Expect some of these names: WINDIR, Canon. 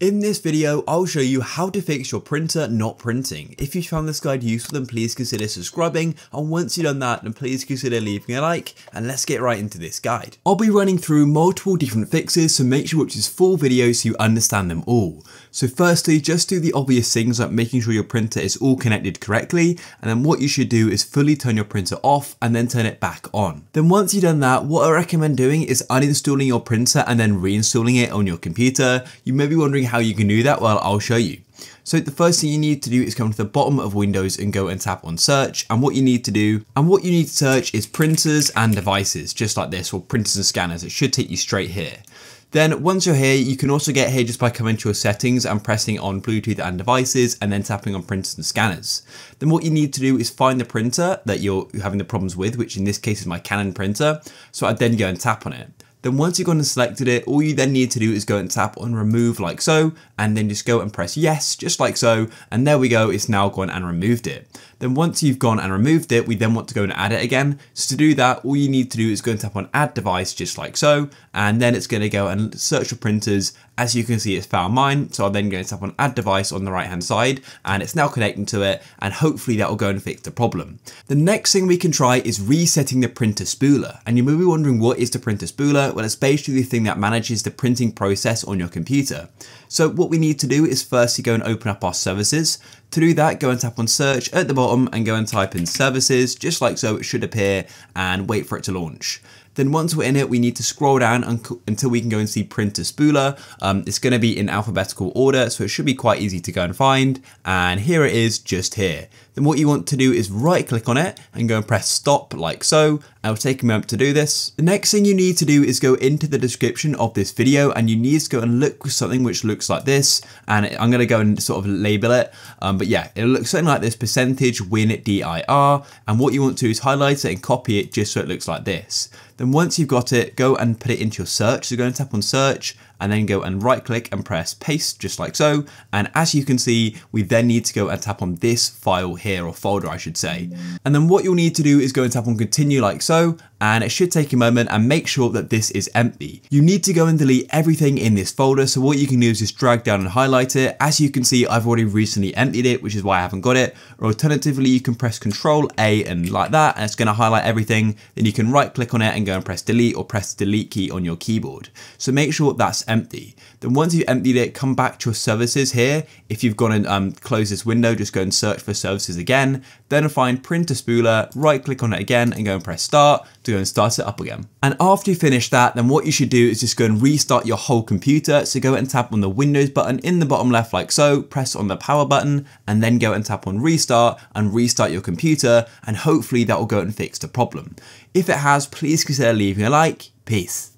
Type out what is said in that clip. In this video, I'll show you how to fix your printer not printing. If you found this guide useful, then please consider subscribing, and once you've done that, then please consider leaving a like, and let's get right into this guide. I'll be running through multiple different fixes, so make sure you watch this full video so you understand them all. So firstly, just do the obvious things like making sure your printer is all connected correctly, and then what you should do is fully turn your printer off and then turn it back on. Then once you've done that, what I recommend doing is uninstalling your printer and then reinstalling it on your computer. You may be wondering how you can do that. Well, I'll show you. So the first thing you need to do is come to the bottom of Windows and go and tap on search, and what you need to search is printers and devices, just like this, or printers and scanners. It should take you straight here. Then once you're here, you can also get here just by coming to your settings and pressing on Bluetooth and devices and then tapping on printers and scanners. Then what you need to do is find the printer that you're having the problems with, which in this case is my Canon printer. So I'd then go and tap on it. Then once you've gone and selected it, all you then need to do is go and tap on remove like so, and then just go and press yes, just like so. And there we go, it's now gone and removed it. Then once you've gone and removed it, we then want to go and add it again. So to do that, all you need to do is go and tap on add device, just like so. And then it's gonna go and search for printers. As you can see, it's found mine. So I'll then go and tap on add device on the right-hand side, and it's now connecting to it. And hopefully that will go and fix the problem. The next thing we can try is resetting the printer spooler. And you may be wondering, what is the printer spooler? Well, it's basically the thing that manages the printing process on your computer. So what we need to do is firstly go and open up our services. To do that, go and tap on search at the bottom and go and type in services, just like so. It should appear, and wait for it to launch. Then once we're in it, we need to scroll down until we can go and see printer spooler. It's going to be in alphabetical order, so it should be quite easy to go and find. And here it is, just here. Then what you want to do is right click on it and go and press stop like so. It'll take a moment to do this. The next thing you need to do is go into the description of this video, and you need to go and look for something which looks like this. And I'm going to go and sort of label it. But yeah, it'll look something like this, %WINDIR. And what you want to do is highlight it and copy it just so it looks like this. Then once you've got it, go and put it into your search. So go and tap on search and then go and right click and press paste, just like so. And as you can see, we then need to go and tap on this file here, or folder, I should say. And then what you'll need to do is go and tap on continue like so. And it should take a moment, and make sure that this is empty. You need to go and delete everything in this folder. So what you can do is just drag down and highlight it. As you can see, I've already recently emptied it, which is why I haven't got it. Or alternatively, you can press Control A and like that, and it's gonna highlight everything. Then you can right click on it and go and press delete, or press the delete key on your keyboard. So make sure that's empty. Then once you've emptied it, come back to your services here. If you've gone and closed this window, just go and search for services again. Then find printer spooler, right click on it again and go and press start to go and start it up again. And after you finish that, then what you should do is just go and restart your whole computer. So go and tap on the Windows button in the bottom left like so, press on the power button, and then go and tap on restart and restart your computer. And hopefully that will go and fix the problem. If it has, please consider leaving a like. Peace.